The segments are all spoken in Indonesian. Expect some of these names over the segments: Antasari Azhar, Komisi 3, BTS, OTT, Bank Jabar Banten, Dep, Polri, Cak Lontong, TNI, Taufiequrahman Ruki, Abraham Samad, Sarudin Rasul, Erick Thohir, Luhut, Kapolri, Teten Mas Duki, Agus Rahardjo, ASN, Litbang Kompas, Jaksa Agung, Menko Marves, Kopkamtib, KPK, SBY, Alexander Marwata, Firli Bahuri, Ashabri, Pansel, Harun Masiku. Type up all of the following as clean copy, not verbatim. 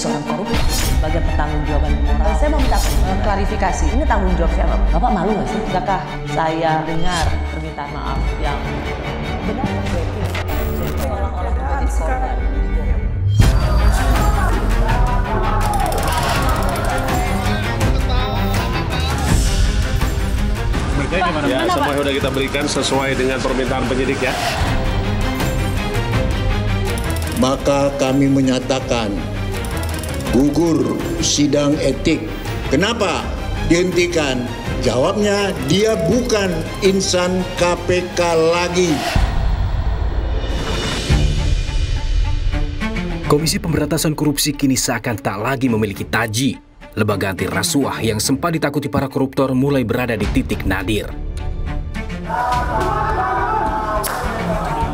seorang koruptor sebagai pertanggungjawaban moral. Saya mau minta klarifikasi, ini tanggung jawab siapa? Bapak malu nggak sih? Apakah saya dengar permintaan maaf yang benar orang-orang menjadi korban? Ya, semua sudah kita berikan sesuai dengan permintaan penyidik ya. Maka kami menyatakan gugur sidang etik. Kenapa dihentikan? Jawabnya, dia bukan insan KPK lagi. Komisi Pemberantasan Korupsi kini seakan tak lagi memiliki taji. Lembaga anti rasuah yang sempat ditakuti para koruptor mulai berada di titik nadir.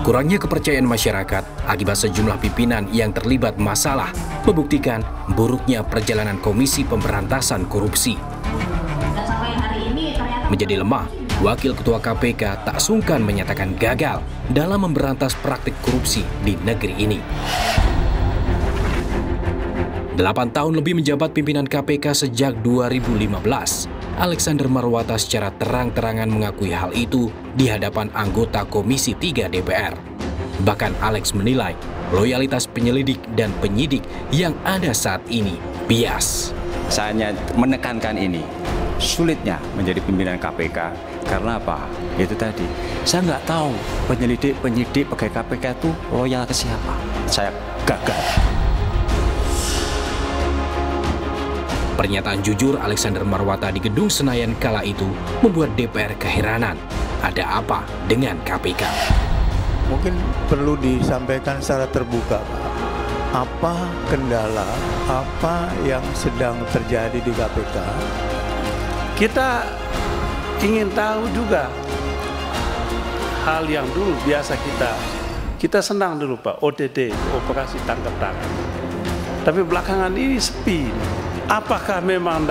Kurangnya kepercayaan masyarakat akibat sejumlah pimpinan yang terlibat masalah membuktikan buruknya perjalanan Komisi Pemberantasan Korupsi. Menjadi lemah, Wakil Ketua KPK tak sungkan menyatakan gagal dalam memberantas praktik korupsi di negeri ini. 8 tahun lebih menjabat pimpinan KPK sejak 2015. Alexander Marwata secara terang-terangan mengakui hal itu di hadapan anggota Komisi 3 DPR. Bahkan Alex menilai loyalitas penyelidik dan penyidik yang ada saat ini bias. Saya hanya menekankan ini, sulitnya menjadi pimpinan KPK. Karena apa? Itu tadi, saya nggak tahu penyelidik, pegawai KPK itu loyal ke siapa. Saya gagal. Pernyataan jujur Alexander Marwata di Gedung Senayan kala itu membuat DPR keheranan. Ada apa dengan KPK? Mungkin perlu disampaikan secara terbuka, Pak. Apa kendala, apa yang sedang terjadi di KPK? Kita ingin tahu juga hal yang dulu biasa kita senang dulu, Pak, OTT, operasi tangkap tangan. Tapi belakangan ini sepi. Apakah memang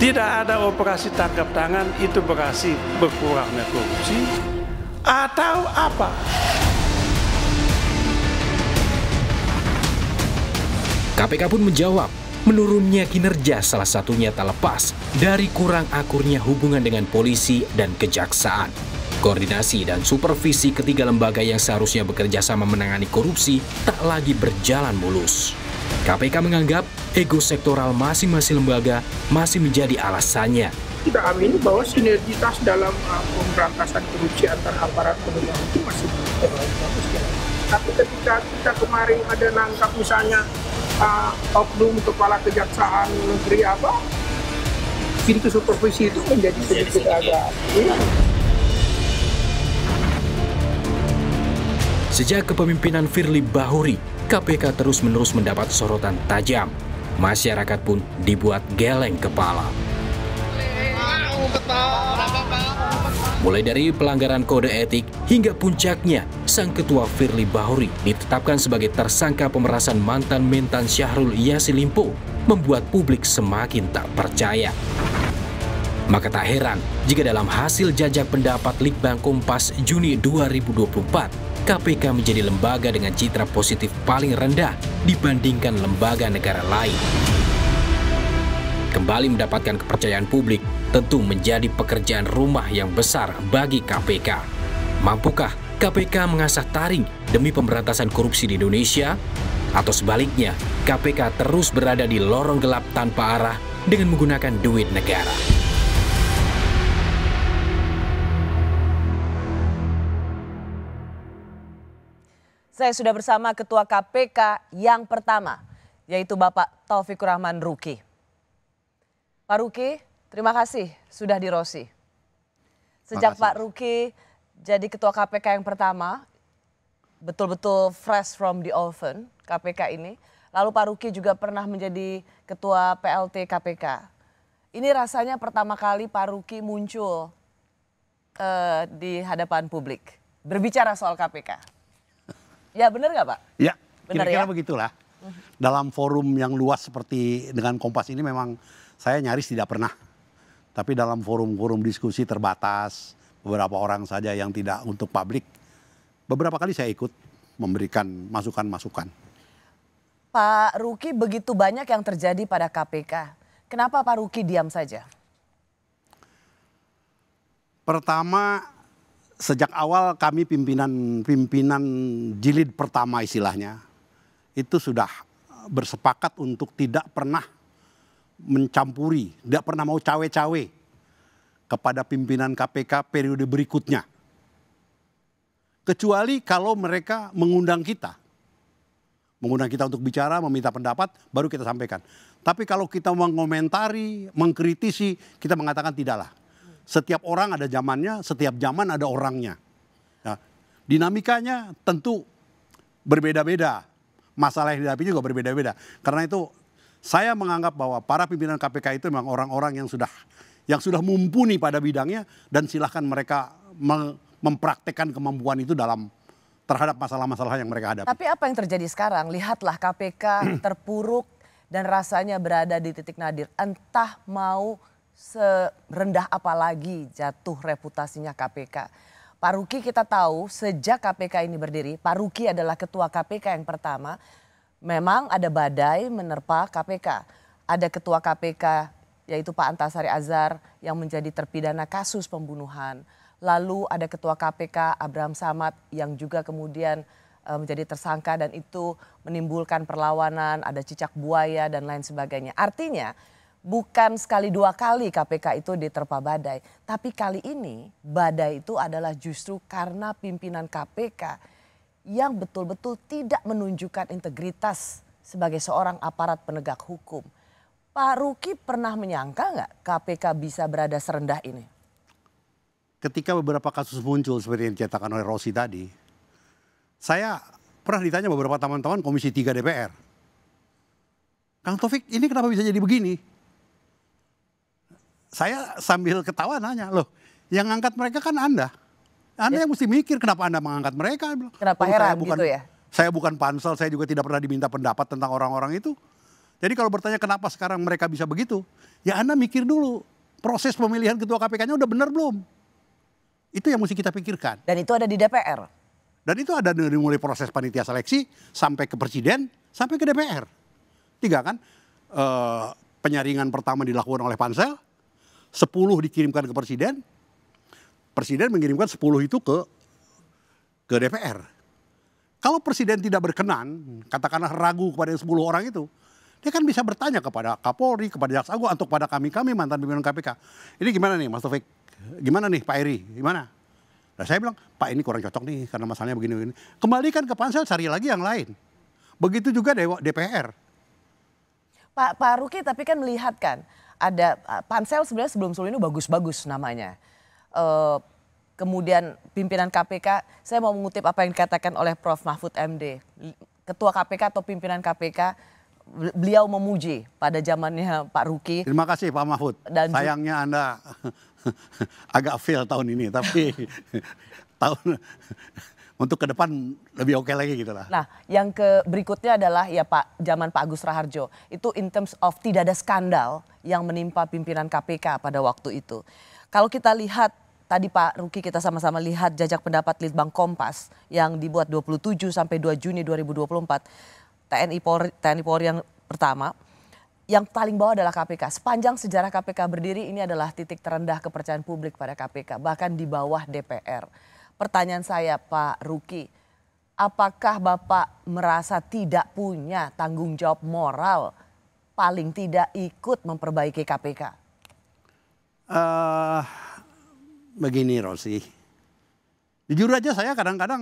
tidak ada operasi tangkap tangan itu berhasil berkurangnya korupsi atau apa? KPK pun menjawab, menurunnya kinerja salah satunya tak lepas dari kurang akurnya hubungan dengan polisi dan kejaksaan. Koordinasi dan supervisi ketiga lembaga yang seharusnya bekerja sama menangani korupsi tak lagi berjalan mulus. KPK menganggap ego sektoral masing-masing lembaga masih menjadi alasannya. Kita amini bahwa sinergitas dalam pemberantasan korupsi antar aparat penegak hukum masih bagus ya. Tapi ketika kita kemarin ada nangkap misalnya oknum kepala kejaksaan negeri apa, pintu supervisi itu menjadi sedikit agak. Sejak kepemimpinan Firli Bahuri, KPK terus-menerus mendapat sorotan tajam. Masyarakat pun dibuat geleng kepala. Mulai dari pelanggaran kode etik hingga puncaknya, sang ketua Firli Bahuri ditetapkan sebagai tersangka pemerasan mantan Mentan Syahrul Yasin Limpo, membuat publik semakin tak percaya. Maka tak heran jika dalam hasil jajak pendapat Litbang Kompas Juni 2024, KPK menjadi lembaga dengan citra positif paling rendah dibandingkan lembaga negara lain. Kembali mendapatkan kepercayaan publik tentu menjadi pekerjaan rumah yang besar bagi KPK. Mampukah KPK mengasah taring demi pemberantasan korupsi di Indonesia? Atau sebaliknya, KPK terus berada di lorong gelap tanpa arah dengan menggunakan duit negara? Saya sudah bersama Ketua KPK yang pertama, yaitu Bapak Taufiequrahman Ruki. Pak Ruki, terima kasih sudah di Rosi. Sejak Pak Ruki jadi Ketua KPK yang pertama, betul-betul fresh from the oven KPK ini. Lalu Pak Ruki juga pernah menjadi Ketua PLT KPK. Ini rasanya pertama kali Pak Ruki muncul di hadapan publik, berbicara soal KPK. Ya benar nggak Pak? Ya, kira-kira ya? Begitulah. Dalam forum yang luas seperti dengan Kompas ini memang saya nyaris tidak pernah. Tapi dalam forum-forum diskusi terbatas, beberapa orang saja yang tidak untuk publik, beberapa kali saya ikut memberikan masukan-masukan. Pak Ruki, begitu banyak yang terjadi pada KPK. Kenapa Pak Ruki diam saja? Pertama, sejak awal kami pimpinan jilid pertama istilahnya, itu sudah bersepakat untuk tidak pernah mencampuri, tidak pernah mau cawe-cawe kepada pimpinan KPK periode berikutnya. Kecuali kalau mereka mengundang kita untuk bicara, meminta pendapat, baru kita sampaikan. Tapi kalau kita mengomentari, mengkritisi, kita mengatakan tidaklah. Setiap orang ada zamannya, setiap zaman ada orangnya. Nah, dinamikanya tentu berbeda-beda. Masalah yang dihadapi juga berbeda-beda. Karena itu saya menganggap bahwa para pimpinan KPK itu memang orang-orang yang sudah mumpuni pada bidangnya, dan silahkan mereka mempraktekkan kemampuan itu dalam terhadap masalah-masalah yang mereka hadapi. Tapi apa yang terjadi sekarang? Lihatlah KPK terpuruk dan rasanya berada di titik nadir. Entah mau serendah apa lagi jatuh reputasinya KPK. Pak Ruki, kita tahu sejak KPK ini berdiri, Pak Ruki adalah ketua KPK yang pertama. Memang ada badai menerpa KPK. Ada ketua KPK yaitu Pak Antasari Azhar yang menjadi terpidana kasus pembunuhan. Lalu ada ketua KPK Abraham Samad yang juga kemudian menjadi tersangka dan itu menimbulkan perlawanan, ada cicak buaya dan lain sebagainya. Artinya bukan sekali dua kali KPK itu diterpa badai, tapi kali ini badai itu adalah justru karena pimpinan KPK yang betul-betul tidak menunjukkan integritas sebagai seorang aparat penegak hukum. Pak Ruki pernah menyangka nggak KPK bisa berada serendah ini? Ketika beberapa kasus muncul seperti yang dicatakan oleh Rosi tadi, saya pernah ditanya beberapa teman-teman Komisi 3 DPR. Kang Taufik, ini kenapa bisa jadi begini? Saya sambil ketawa nanya, loh, yang angkat mereka kan Anda. Anda yang mesti mikir kenapa Anda mengangkat mereka. Kenapa heran gitu ya? Saya bukan Pansel, saya juga tidak pernah diminta pendapat tentang orang-orang itu. Jadi kalau bertanya kenapa sekarang mereka bisa begitu, ya Anda mikir dulu proses pemilihan ketua KPK-nya udah benar belum? Itu yang mesti kita pikirkan. Dan itu ada di DPR. Dan itu ada dari mulai proses panitia seleksi sampai ke presiden, sampai ke DPR. Tiga kan, penyaringan pertama dilakukan oleh Pansel, 10 dikirimkan ke presiden, presiden mengirimkan 10 itu ke DPR. Kalau presiden tidak berkenan, katakanlah ragu kepada 10 orang itu, dia kan bisa bertanya kepada Kapolri, kepada Jaksa Agung, atau kepada kami-kami mantan pimpinan KPK. Ini gimana nih Mas Taufik? Gimana nih Pak Eri? Gimana? Nah, saya bilang, Pak ini kurang cocok nih karena masalahnya begini-begini. Kembalikan ke Pansel, cari lagi yang lain. Begitu juga DPR. Pak Ruki, tapi kan melihat kan, ada Pansel sebenarnya sebelum ini bagus-bagus namanya. Kemudian pimpinan KPK, saya mau mengutip apa yang dikatakan oleh Prof. Mahfud MD. Ketua KPK atau pimpinan KPK, beliau memuji pada zamannya Pak Ruki. Terima kasih Pak Mahfud. Dan sayangnya Anda agak fail tahun ini, tapi untuk ke depan lebih oke lagi gitu lah. Nah, yang berikutnya adalah ya zaman Pak Agus Rahardjo. Itu in terms of tidak ada skandal yang menimpa pimpinan KPK pada waktu itu. Kalau kita lihat tadi Pak Ruki, kita sama-sama lihat jajak pendapat Litbang Kompas yang dibuat 27 sampai 2 Juni 2024. TNI Polri yang pertama, yang paling bawah adalah KPK. Sepanjang sejarah KPK berdiri ini adalah titik terendah kepercayaan publik pada KPK, bahkan di bawah DPR. Pertanyaan saya Pak Ruki, apakah Bapak merasa tidak punya tanggung jawab moral paling tidak ikut memperbaiki KPK? Begini Rosi, jujur aja saya kadang-kadang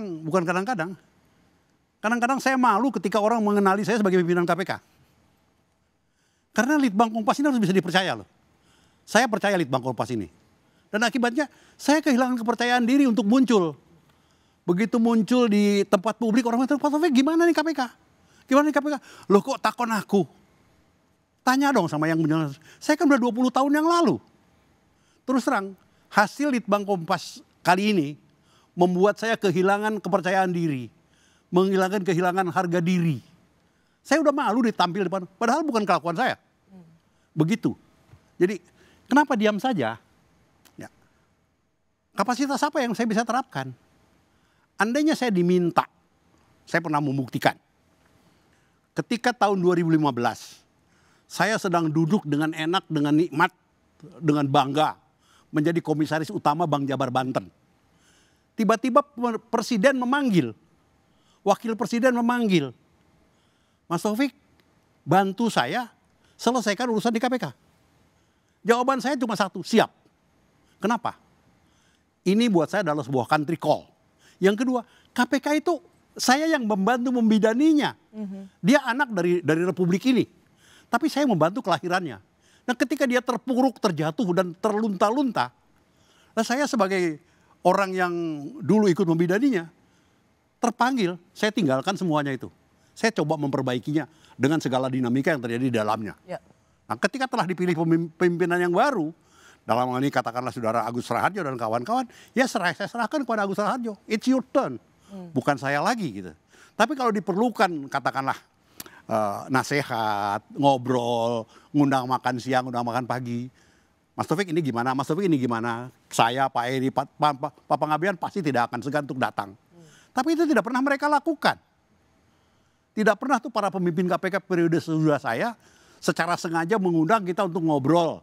saya malu ketika orang mengenali saya sebagai pimpinan KPK. Karena Litbang Kompas ini harus bisa dipercaya loh. Saya percaya Litbang Kompas ini. Dan akibatnya saya kehilangan kepercayaan diri untuk muncul. Begitu muncul di tempat publik, orang mengatakan, Pak Taufik gimana nih KPK? Gimana nih KPK? Loh kok takon aku? Tanya dong sama yang benar. Saya kan udah 20 tahun yang lalu. Terus terang, hasil Litbang Kompas kali ini membuat saya kehilangan kepercayaan diri. Kehilangan harga diri. Saya udah malu ditampil depan, padahal bukan kelakuan saya. Begitu. Jadi kenapa diam saja? Ya. Kapasitas apa yang saya bisa terapkan? Andainya saya diminta, saya pernah membuktikan. ketika tahun 2015 saya sedang duduk dengan enak, dengan nikmat, dengan bangga menjadi komisaris utama Bank Jabar Banten. Tiba-tiba presiden memanggil, wakil presiden memanggil, Mas Taufik bantu saya selesaikan urusan di KPK. Jawaban saya cuma satu, siap. Kenapa? Ini buat saya adalah sebuah country call. Yang kedua, KPK itu saya yang membantu membidaninya. Dia anak dari Republik ini. Tapi saya membantu kelahirannya. Nah, ketika dia terpuruk, terjatuh, dan terlunta-lunta, nah saya sebagai orang yang dulu ikut membidaninya, terpanggil, saya tinggalkan semuanya itu. Saya coba memperbaikinya dengan segala dinamika yang terjadi di dalamnya. Ya. Nah, ketika telah dipilih pimpinan yang baru, dalam hal ini katakanlah saudara Agus Rahardjo dan kawan-kawan, ya saya serahkan kepada Agus Rahardjo. It's your turn. Bukan saya lagi gitu. Tapi kalau diperlukan katakanlah nasehat, ngobrol, ngundang makan siang, ngundang makan pagi. Mas Taufik ini gimana? Mas Taufik ini gimana? Saya, Pak Eri, Pak Panggabean pasti tidak akan segan untuk datang. Tapi itu tidak pernah mereka lakukan. Tidak pernah tuh para pemimpin KPK periode sesudah saya secara sengaja mengundang kita untuk ngobrol.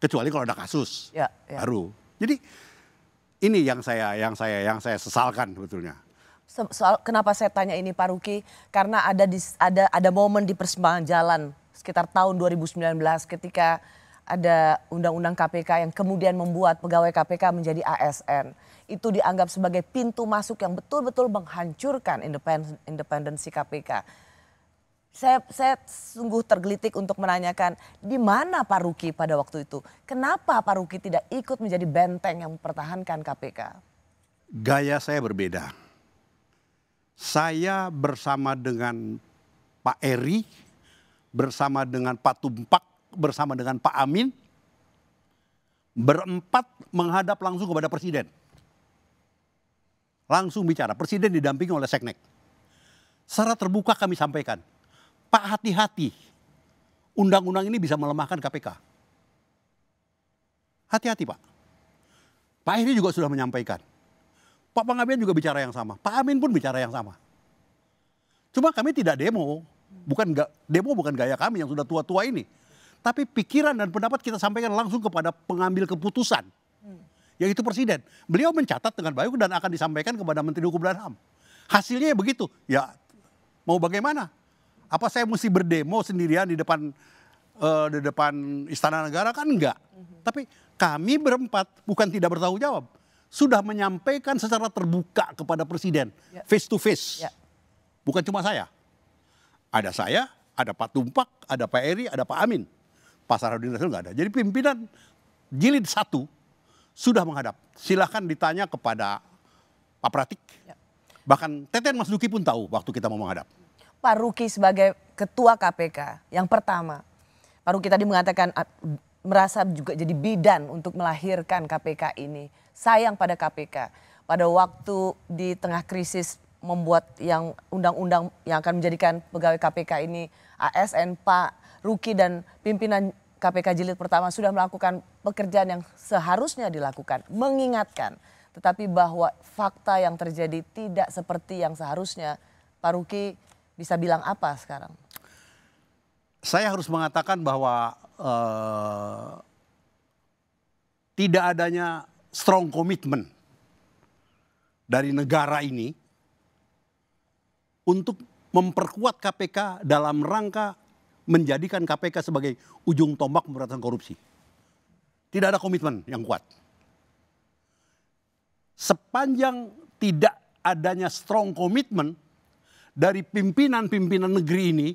Kecuali kalau ada kasus baru. Jadi ini yang saya sesalkan sebetulnya. Soal kenapa saya tanya ini Pak Ruki, karena ada momen di persimpangan jalan sekitar tahun 2019 ketika ada undang-undang KPK yang kemudian membuat pegawai KPK menjadi ASN. Itu dianggap sebagai pintu masuk yang betul-betul menghancurkan independensi KPK. Saya sungguh tergelitik untuk menanyakan di mana Pak Ruki pada waktu itu? Kenapa Pak Ruki tidak ikut menjadi benteng yang mempertahankan KPK? Gaya saya berbeda. Saya bersama dengan Pak Eri, bersama dengan Pak Tumpak, bersama dengan Pak Amin, berempat menghadap langsung kepada presiden. Langsung bicara, presiden didampingi oleh seknek. Secara terbuka kami sampaikan, Pak hati-hati, undang-undang ini bisa melemahkan KPK. Hati-hati Pak. Pak Eri juga sudah menyampaikan. Pak Panggabean juga bicara yang sama, Pak Amin pun bicara yang sama. Cuma kami tidak demo, bukan gaya kami yang sudah tua-tua ini. Tapi pikiran dan pendapat kita sampaikan langsung kepada pengambil keputusan, yaitu presiden. Beliau mencatat dengan baik dan akan disampaikan kepada Menteri Hukum dan HAM. Hasilnya begitu, ya mau bagaimana? Apa saya mesti berdemo sendirian di depan Istana Negara? Kan enggak. Tapi kami berempat bukan tidak bertanggung jawab, sudah menyampaikan secara terbuka kepada presiden, face to face. Bukan cuma saya, ada Pak Tumpak, ada Pak Eri, ada Pak Amin. Pak Sarudin Rasul nggak ada. Jadi pimpinan jilid 1 sudah menghadap. Silahkan ditanya kepada Pak Pratik. Bahkan Teten Mas Duki pun tahu waktu kita mau menghadap. Pak Ruki sebagai ketua KPK yang pertama. Pak Ruki tadi mengatakan merasa juga jadi bidan untuk melahirkan KPK ini. Sayang pada KPK. Pada waktu di tengah krisis membuat yang undang-undang yang akan menjadikan pegawai KPK ini ASN, Pak Ruki dan pimpinan KPK jilid pertama sudah melakukan pekerjaan yang seharusnya dilakukan, mengingatkan. Tetapi bahwa fakta yang terjadi tidak seperti yang seharusnya. Pak Ruki bisa bilang apa sekarang? Saya harus mengatakan bahwa tidak adanya strong commitment dari negara ini untuk memperkuat KPK dalam rangka menjadikan KPK sebagai ujung tombak pemberantasan korupsi. Tidak ada komitmen yang kuat. Sepanjang tidak adanya strong commitment dari pimpinan-pimpinan negeri ini,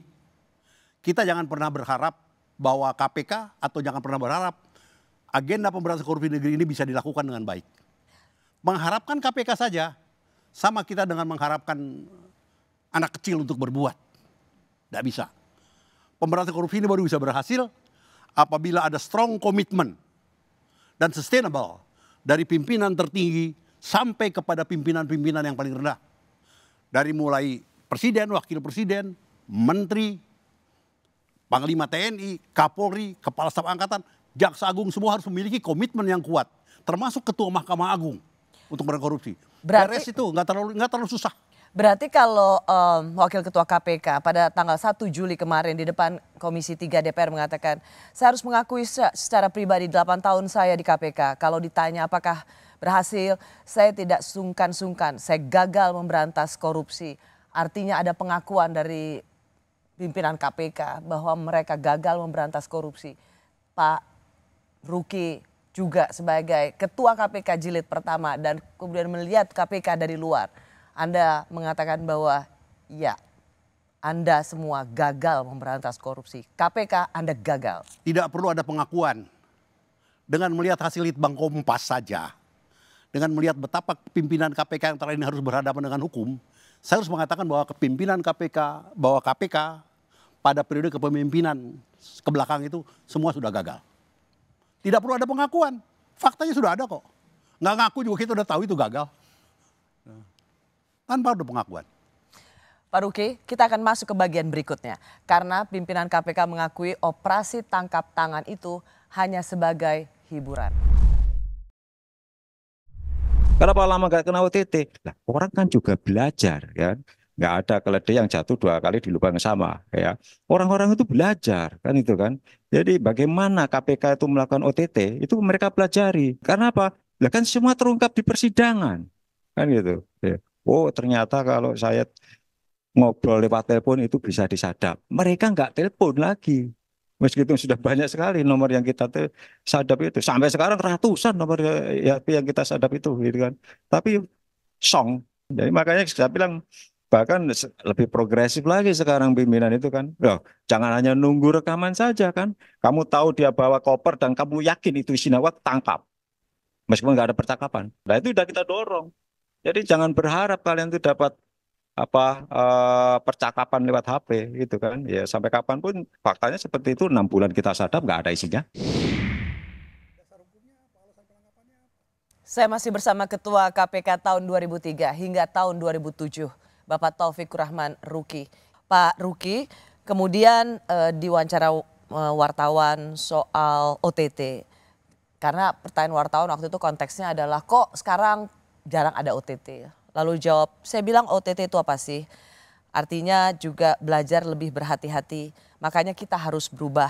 kita jangan pernah berharap bahwa KPK atau jangan pernah berharap agenda pemberantasan korupsi negeri ini bisa dilakukan dengan baik. Mengharapkan KPK saja sama kita dengan mengharapkan anak kecil untuk berbuat. Tidak bisa. Pemberantasan korupsi ini baru bisa berhasil apabila ada strong commitment dan sustainable dari pimpinan tertinggi sampai kepada pimpinan-pimpinan yang paling rendah. Dari mulai presiden, wakil presiden, menteri, panglima TNI, Kapolri, kepala staf angkatan, Jaksa Agung, semua harus memiliki komitmen yang kuat, termasuk Ketua Mahkamah Agung untuk berkorupsi. Beres itu nggak terlalu susah. Berarti kalau Wakil Ketua KPK pada tanggal 1 Juli kemarin di depan Komisi 3 DPR mengatakan, saya harus mengakui secara pribadi 8 tahun saya di KPK. Kalau ditanya apakah berhasil, saya tidak sungkan-sungkan. Saya gagal memberantas korupsi. Artinya ada pengakuan dari pimpinan KPK bahwa mereka gagal memberantas korupsi. Pak Ruki juga sebagai Ketua KPK jilid pertama dan kemudian melihat KPK dari luar. Anda mengatakan bahwa ya, Anda semua gagal memberantas korupsi. KPK Anda gagal. Tidak perlu ada pengakuan. Dengan melihat hasil Litbang Kompas saja, dengan melihat betapa pimpinan KPK yang terakhir ini harus berhadapan dengan hukum, saya harus mengatakan bahwa kepimpinan KPK, bahwa KPK pada periode kepemimpinan ke belakang itu semua sudah gagal. Tidak perlu ada pengakuan. Faktanya sudah ada kok. Nggak ngaku juga kita udah tahu itu gagal. Tanpa ada pengakuan. Pak Ruki, kita akan masuk ke bagian berikutnya. Karena pimpinan KPK mengakui operasi tangkap tangan itu hanya sebagai hiburan. Kenapa lama nggak kena OTT? Nah, orang kan juga belajar, ya. Nggak ada keledai yang jatuh dua kali di lubang sama, ya. Orang-orang itu belajar, kan itu kan. Jadi bagaimana KPK itu melakukan OTT, itu mereka pelajari. Karena apa? Lah kan semua terungkap di persidangan, kan gitu. Ya. Oh ternyata kalau saya ngobrol lewat telepon itu bisa disadap. Mereka nggak telepon lagi. Meskipun sudah banyak sekali nomor yang kita sadap itu. Sampai sekarang ratusan nomor yang kita sadap itu. Gitu kan. Tapi song. Jadi makanya saya bilang bahkan lebih progresif lagi sekarang pimpinan itu kan. Loh, jangan hanya nunggu rekaman saja kan. Kamu tahu dia bawa koper dan kamu yakin itu isi nawak, tangkap. Meskipun nggak ada percakapan. Nah itu udah kita dorong. Jadi jangan berharap kalian itu dapat apa percakapan lewat HP gitu kan. Ya sampai kapanpun faktanya seperti itu, 6 bulan kita sadap nggak ada isinya. Saya masih bersama Ketua KPK tahun 2003 hingga tahun 2007, Bapak Taufiequrahman Ruki. Pak Ruki, kemudian diwawancara wartawan soal OTT. Karena pertanyaan wartawan waktu itu konteksnya adalah kok sekarang jarang ada OTT. Lalu jawab, saya bilang OTT itu apa sih? Artinya juga belajar lebih berhati-hati. Makanya kita harus berubah.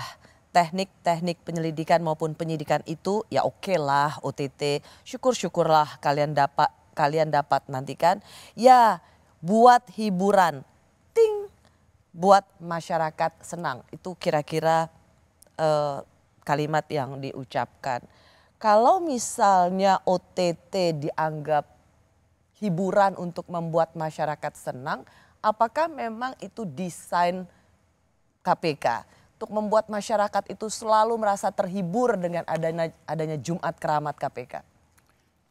Teknik-teknik penyelidikan maupun penyidikan itu ya oke lah OTT. Syukur-syukurlah kalian dapat nantikan. Ya buat hiburan, ting, buat masyarakat senang. Itu kira-kira kalimat yang diucapkan. Kalau misalnya OTT dianggap hiburan untuk membuat masyarakat senang, apakah memang itu desain KPK untuk membuat masyarakat itu selalu merasa terhibur dengan adanya Jumat Keramat KPK?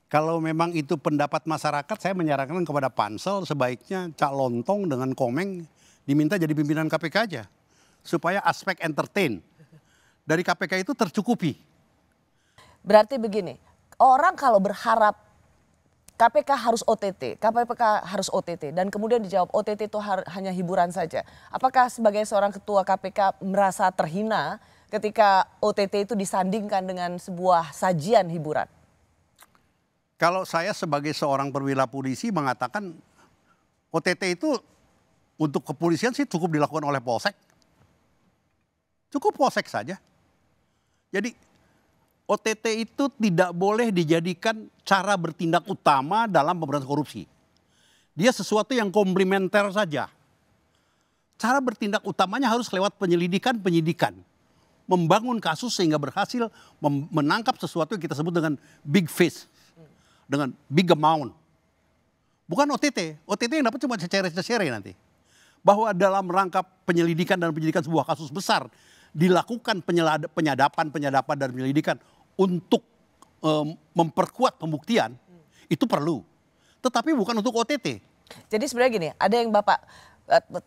Kalau memang itu pendapat masyarakat, saya menyarankan kepada Pansel sebaiknya Cak Lontong dengan Komeng diminta jadi pimpinan KPK aja. Supaya aspek entertain dari KPK itu tercukupi. Berarti begini, orang kalau berharap KPK harus OTT, KPK harus OTT, dan kemudian dijawab OTT itu hanya hiburan saja. Apakah sebagai seorang ketua KPK merasa terhina ketika OTT itu disandingkan dengan sebuah sajian hiburan? Kalau saya sebagai seorang perwira polisi mengatakan OTT itu untuk kepolisian sih cukup dilakukan oleh polsek. Cukup polsek saja. Jadi OTT itu tidak boleh dijadikan cara bertindak utama dalam pemberantasan korupsi. Dia sesuatu yang komplementer saja. Cara bertindak utamanya harus lewat penyelidikan-penyidikan. Membangun kasus sehingga berhasil menangkap sesuatu yang kita sebut dengan big fish. Dengan big amount. Bukan OTT. OTT yang dapat cuma cecere-cecere nanti. Bahwa dalam rangka penyelidikan dan penyidikan sebuah kasus besar, dilakukan penyadapan dan penyelidikan untuk memperkuat pembuktian, itu perlu. Tetapi bukan untuk OTT. Jadi sebenarnya gini, ada yang Bapak,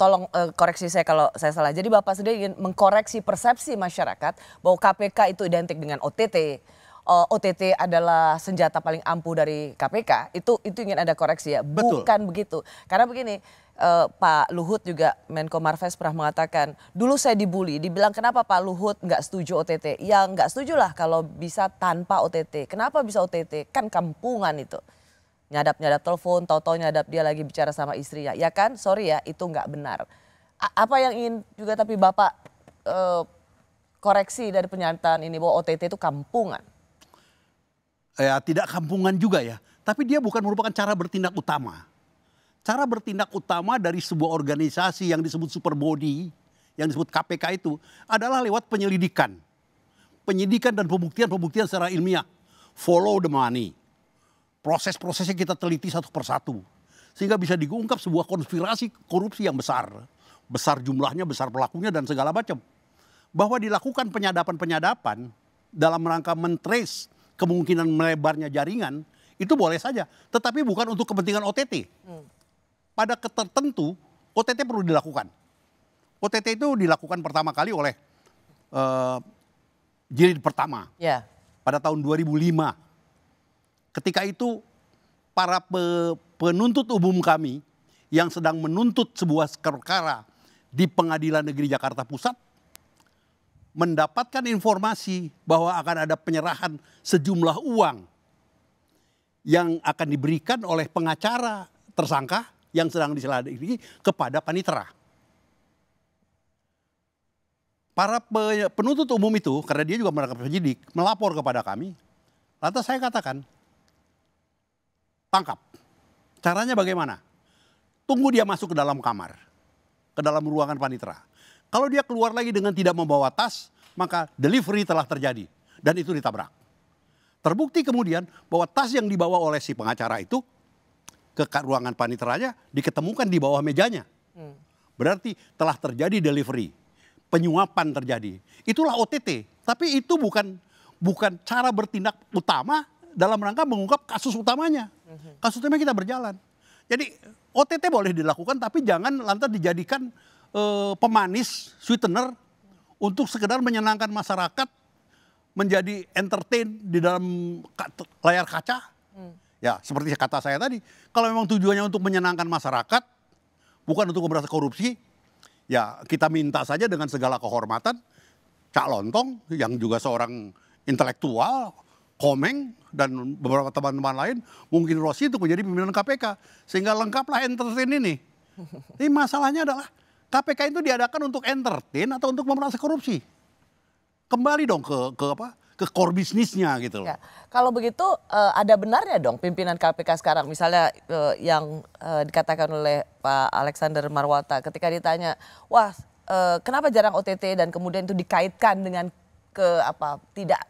tolong koreksi saya kalau saya salah. Jadi Bapak sendiri ingin mengkoreksi persepsi masyarakat bahwa KPK itu identik dengan OTT. OTT adalah senjata paling ampuh dari KPK, itu ingin ada koreksi ya. Betul. Bukan begitu. Karena begini, Pak Luhut juga Menko Marves pernah mengatakan, dulu saya dibully, dibilang kenapa Pak Luhut nggak setuju OTT? Ya nggak setujulah kalau bisa tanpa OTT. Kenapa bisa OTT? Kan kampungan itu. nyadap-nyadap telepon, tahu-tahu nyadap dia lagi bicara sama istrinya. Ya kan, sorry ya, itu nggak benar. Apa yang ingin juga tapi Bapak koreksi dari pernyataan ini bahwa OTT itu kampungan? Ya, tidak kampungan juga ya, tapi dia bukan merupakan cara bertindak utama. Cara bertindak utama dari sebuah organisasi yang disebut superbody, yang disebut KPK itu adalah lewat penyelidikan. Penyidikan dan pembuktian secara ilmiah. Follow the money. Proses-prosesnya kita teliti satu persatu. Sehingga bisa diungkap sebuah konspirasi korupsi yang besar. Besar jumlahnya, besar pelakunya dan segala macam. Bahwa dilakukan penyadapan-penyadapan dalam rangka men-trace kemungkinan melebarnya jaringan, itu boleh saja. Tetapi bukan untuk kepentingan OTT. Pada tertentu OTT perlu dilakukan. OTT itu dilakukan pertama kali oleh jilid pertama pada tahun 2005. Ketika itu para penuntut umum kami yang sedang menuntut sebuah perkara di Pengadilan Negeri Jakarta Pusat mendapatkan informasi bahwa akan ada penyerahan sejumlah uang yang akan diberikan oleh pengacara tersangka yang sedang diselidiki kepada panitera. Para penuntut umum itu, karena dia juga merangkap penyidik, melapor kepada kami, lantas saya katakan, tangkap. Caranya bagaimana? Tunggu dia masuk ke dalam kamar, ke dalam ruangan panitera. Kalau dia keluar lagi dengan tidak membawa tas, maka delivery telah terjadi dan itu ditabrak. Terbukti kemudian bahwa tas yang dibawa oleh si pengacara itu ke ruangan paniteranya diketemukan di bawah mejanya. Berarti telah terjadi delivery, penyuapan terjadi. Itulah OTT, tapi itu bukan cara bertindak utama dalam rangka mengungkap kasus utamanya. Kasus utama kita berjalan. Jadi OTT boleh dilakukan tapi jangan lantas dijadikan pemanis, sweetener untuk sekedar menyenangkan masyarakat, menjadi entertain di dalam layar kaca. Ya seperti kata saya tadi, kalau memang tujuannya untuk menyenangkan masyarakat, bukan untuk memberantas korupsi, ya kita minta saja dengan segala kehormatan Cak Lontong yang juga seorang intelektual, Komeng dan beberapa teman-teman lain mungkin Rosi untuk menjadi pimpinan KPK sehingga lengkaplah entertain ini. Ini masalahnya adalah KPK itu diadakan untuk entertain atau untuk memberantas korupsi? Kembali dong ke core bisnisnya gitu loh. Ya, kalau begitu ada benarnya dong pimpinan KPK sekarang misalnya yang dikatakan oleh Pak Alexander Marwata ketika ditanya, "Wah, kenapa jarang OTT dan kemudian itu dikaitkan dengan tidak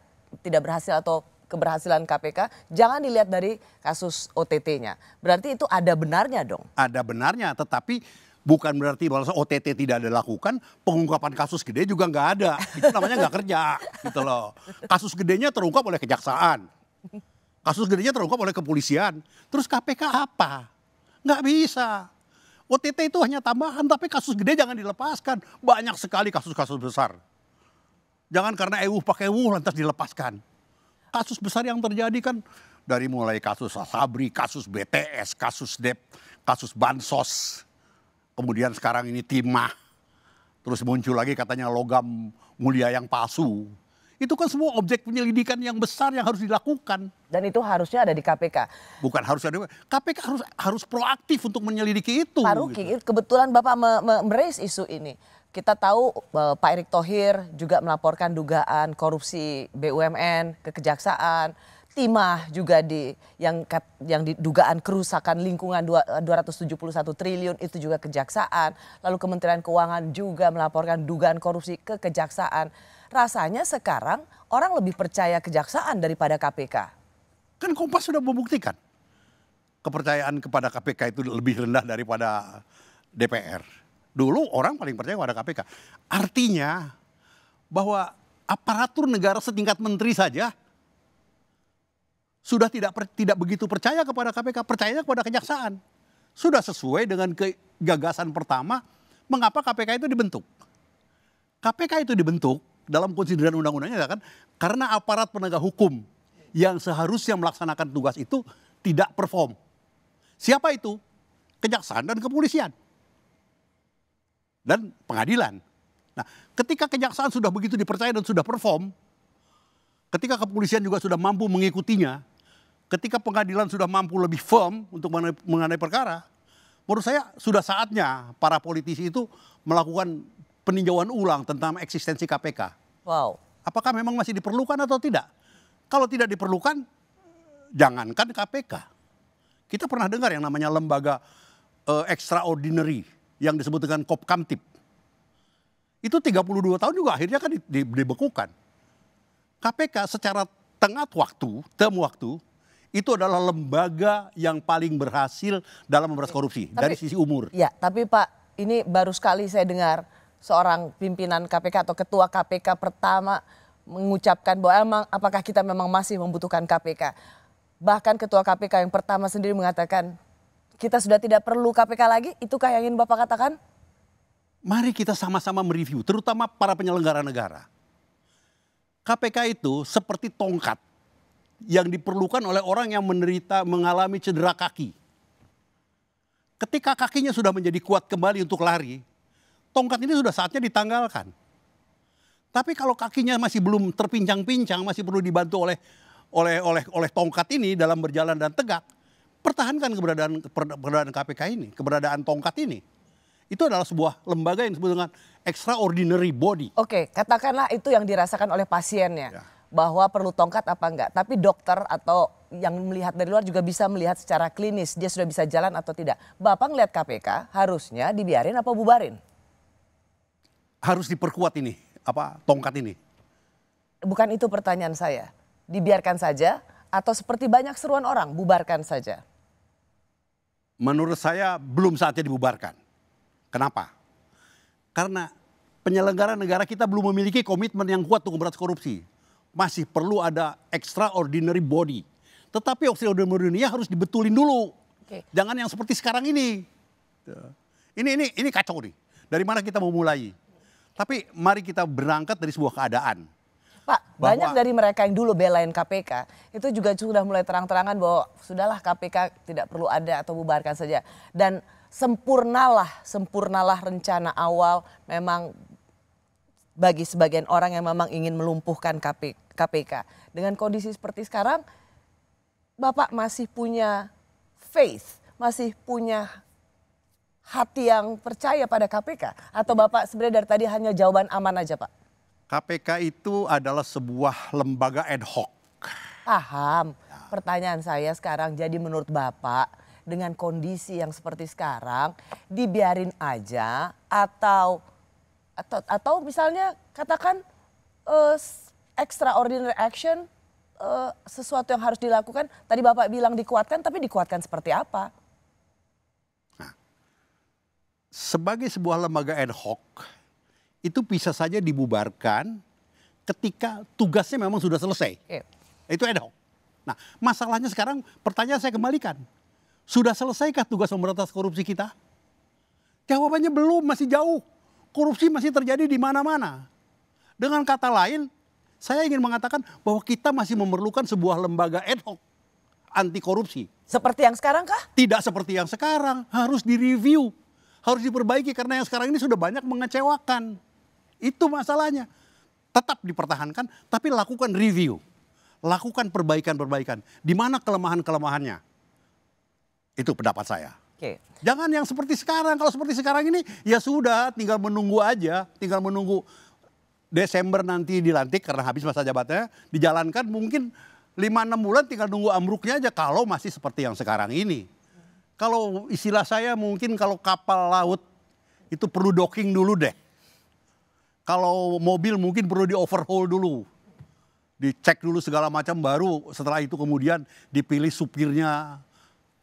berhasil atau keberhasilan KPK, jangan dilihat dari kasus OTT-nya. Berarti itu ada benarnya dong. Ada benarnya, tetapi bukan berarti bahwa OTT tidak dilakukan, pengungkapan kasus gede juga nggak ada. Itu namanya nggak kerja, gitu loh. Kasus gedenya terungkap oleh kejaksaan, kasus gedenya terungkap oleh kepolisian. Terus KPK apa? Nggak bisa. OTT itu hanya tambahan, tapi kasus gede jangan dilepaskan. Banyak sekali kasus-kasus besar. Jangan karena ewuh pakai ewuh lantas dilepaskan. Kasus besar yang terjadi kan dari mulai kasus Ashabri, kasus BTS, kasus Dep, kasus Bansos. Kemudian sekarang ini timah. Terus muncul lagi katanya logam mulia yang palsu. Itu kan semua objek penyelidikan yang besar yang harus dilakukan. Dan itu harusnya ada di KPK. Bukan harusnya ada di KPK. KPK harus proaktif untuk menyelidiki itu. Pak Ruki, gitu. Kebetulan Bapak meraise isu ini. Kita tahu Pak Erick Thohir juga melaporkan dugaan korupsi BUMN ke kejaksaan, timah juga yang didugaan kerusakan lingkungan 271 triliun itu juga kejaksaan, lalu Kementerian Keuangan juga melaporkan dugaan korupsi ke kejaksaan. Rasanya sekarang orang lebih percaya kejaksaan daripada KPK. Kan Kompas sudah membuktikan kepercayaan kepada KPK itu lebih rendah daripada DPR. Dulu orang paling percaya kepada KPK. Artinya bahwa aparatur negara setingkat menteri saja sudah tidak begitu percaya kepada KPK, percaya kepada kejaksaan. Sudah sesuai dengan gagasan pertama mengapa KPK itu dibentuk. KPK itu dibentuk dalam konsideran undang-undangnya kan karena aparat penegak hukum yang seharusnya melaksanakan tugas itu tidak perform. Siapa itu? Kejaksaan dan kepolisian. Dan pengadilan. Nah, ketika kejaksaan sudah begitu dipercaya dan sudah perform, ketika kepolisian juga sudah mampu mengikutinya, ketika pengadilan sudah mampu lebih firm untuk mengenai perkara, menurut saya sudah saatnya para politisi itu melakukan peninjauan ulang tentang eksistensi KPK. Wow. Apakah memang masih diperlukan atau tidak? Kalau tidak diperlukan, jangankan KPK. Kita pernah dengar yang namanya lembaga extraordinary yang disebut dengan Kopkamtib. Itu 32 tahun juga akhirnya kan dibekukan. KPK secara tengah waktu, itu adalah lembaga yang paling berhasil dalam memberantas korupsi dari sisi umur. Ya, tapi Pak, ini baru sekali saya dengar seorang pimpinan KPK atau ketua KPK pertama mengucapkan bahwa emang apakah kita memang masih membutuhkan KPK. Bahkan ketua KPK yang pertama sendiri mengatakan kita sudah tidak perlu KPK lagi. Itukah yang ingin Bapak katakan? Mari kita sama-sama mereview, terutama para penyelenggara negara. KPK itu seperti tongkat yang diperlukan oleh orang yang mengalami cedera kaki. Ketika kakinya sudah menjadi kuat kembali untuk lari, tongkat ini sudah saatnya ditanggalkan. Tapi kalau kakinya masih belum terpincang-pincang, masih perlu dibantu oleh tongkat ini dalam berjalan dan tegak, pertahankan keberadaan KPK ini, keberadaan tongkat ini. Itu adalah sebuah lembaga yang disebut dengan extraordinary body. Oke, katakanlah itu yang dirasakan oleh pasiennya. Ya. Bahwa perlu tongkat apa enggak, tapi dokter atau yang melihat dari luar juga bisa melihat secara klinis dia sudah bisa jalan atau tidak. Bapak ngelihat KPK harusnya dibiarin apa bubarin? Harus diperkuat ini, apa tongkat ini? Bukan itu pertanyaan saya. Dibiarkan saja atau seperti banyak seruan orang bubarkan saja? Menurut saya belum saatnya dibubarkan. Kenapa? Karena penyelenggara negara kita belum memiliki komitmen yang kuat untuk memberantas korupsi. Masih perlu ada extraordinary body. Tetapi extraordinary dunia harus dibetulin dulu. Oke. Jangan yang seperti sekarang ini. Ini kacau nih. Dari mana kita mau mulai? Tapi mari kita berangkat dari sebuah keadaan. Pak, banyak dari mereka yang dulu belain KPK itu juga sudah mulai terang-terangan bahwa sudahlah KPK tidak perlu ada atau bubarkan saja. Dan sempurnalah rencana awal memang bagi sebagian orang yang memang ingin melumpuhkan KPK. Dengan kondisi seperti sekarang, Bapak masih punya faith, masih punya hati yang percaya pada KPK? Atau Bapak sebenarnya dari tadi hanya jawaban aman aja, Pak? KPK itu adalah sebuah lembaga ad hoc. Paham. Pertanyaan saya sekarang, jadi menurut Bapak, dengan kondisi yang seperti sekarang, dibiarin aja atau misalnya katakan extraordinary action, sesuatu yang harus dilakukan. Tadi Bapak bilang dikuatkan, tapi dikuatkan seperti apa? Nah, sebagai sebuah lembaga ad hoc, itu bisa saja dibubarkan ketika tugasnya memang sudah selesai. Yeah. Itu ad hoc. Nah, masalahnya sekarang pertanyaan saya kembalikan. Sudah selesaikah tugas pemberantas korupsi kita? Jawabannya belum, masih jauh. Korupsi masih terjadi di mana-mana. Dengan kata lain, saya ingin mengatakan bahwa kita masih memerlukan sebuah lembaga ad hoc anti korupsi. Seperti yang sekarang kah? Tidak seperti yang sekarang, harus direview, harus diperbaiki karena yang sekarang ini sudah banyak mengecewakan. Itu masalahnya. Tetap dipertahankan, tapi lakukan review, lakukan perbaikan-perbaikan. Di mana kelemahan-kelemahannya? Itu pendapat saya. Okay. Jangan yang seperti sekarang. Kalau seperti sekarang ini ya sudah tinggal menunggu aja. Tinggal menunggu Desember nanti dilantik karena habis masa jabatannya. Dijalankan mungkin 5-6 bulan tinggal nunggu amruknya aja kalau masih seperti yang sekarang ini. Kalau istilah saya mungkin kalau kapal laut itu perlu docking dulu deh. Kalau mobil mungkin perlu di overhaul dulu. Dicek dulu segala macam baru setelah itu kemudian dipilih supirnya.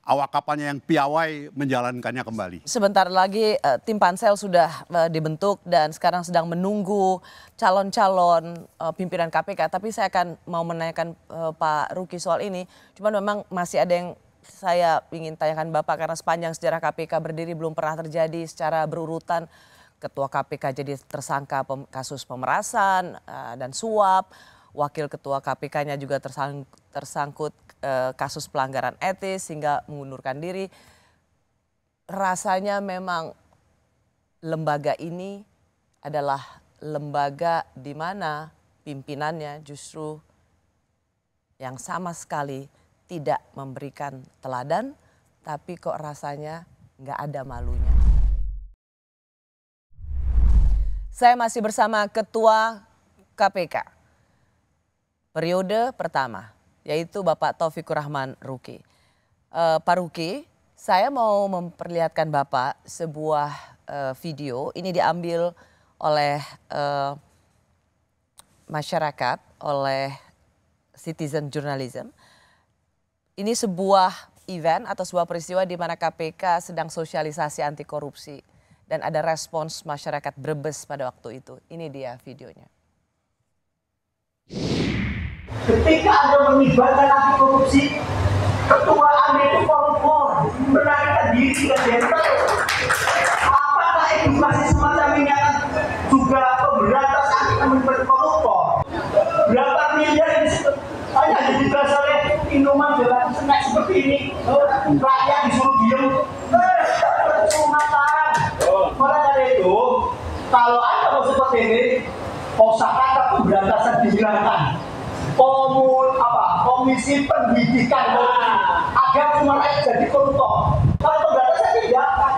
Awak kapalnya yang piawai menjalankannya kembali. Sebentar lagi tim Pansel sudah dibentuk dan sekarang sedang menunggu calon-calon pimpinan KPK. Tapi saya akan mau menanyakan Pak Ruki soal ini. Cuman memang masih ada yang saya ingin tanyakan Bapak karena sepanjang sejarah KPK berdiri belum pernah terjadi secara berurutan. Ketua KPK jadi tersangka kasus pemerasan dan suap. Wakil Ketua KPK-nya juga tersangkut kasus pelanggaran etis hingga mengundurkan diri. Rasanya memang lembaga ini adalah lembaga di mana pimpinannya justru yang sama sekali tidak memberikan teladan, tapi kok rasanya nggak ada malunya. Saya masih bersama Ketua KPK periode pertama, yaitu Bapak Taufiequrahman Ruki. Pak Ruki, saya mau memperlihatkan Bapak sebuah video. Ini diambil oleh masyarakat, oleh citizen journalism. Ini sebuah event atau sebuah peristiwa di mana KPK sedang sosialisasi anti korupsi dan ada respons masyarakat Brebes pada waktu itu. Ini dia videonya. Ketika ada pengibaran anti korupsi, ketua Anda itu korupor, melarikan diri ke jenderal. Apakah ini masih semacam ini juga pemberantasan korupor? Berapa miliar hanya dibahas oleh minuman dalam snack seperti ini. Rakyat disuruh diem, cuma tahan. Malah dari itu, kalau ada mau seperti ini, kosakata pemberantasan dihilangkan. Komisi pendidikan agar semua rakyat jadi koruptor. Kalau pemberantasan tidak akan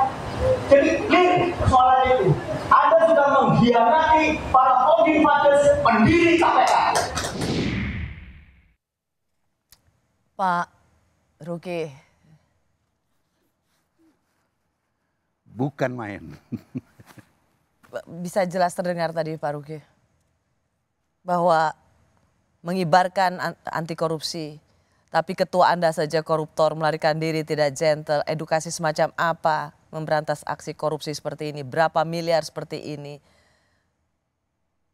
jadi clear persoalan itu. Anda sudah mengkhianati para founding fathers pendiri KPK. Pak Ruki, bukan main. Bisa jelas terdengar tadi Pak Ruki bahwa mengibarkan anti korupsi, tapi ketua Anda saja koruptor, melarikan diri tidak gentle, edukasi semacam apa memberantas aksi korupsi seperti ini, berapa miliar seperti ini,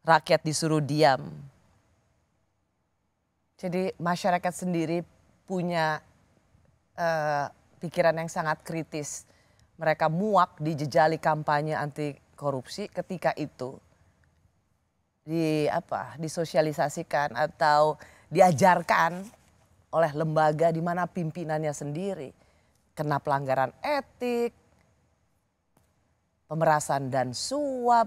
rakyat disuruh diam. Jadi masyarakat sendiri punya pikiran yang sangat kritis, mereka muak dijejali kampanye anti korupsi ketika itu. Disosialisasikan atau diajarkan oleh lembaga di mana pimpinannya sendiri kena pelanggaran etik, pemerasan dan suap,